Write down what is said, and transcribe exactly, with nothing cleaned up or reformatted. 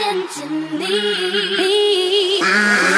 happened to me.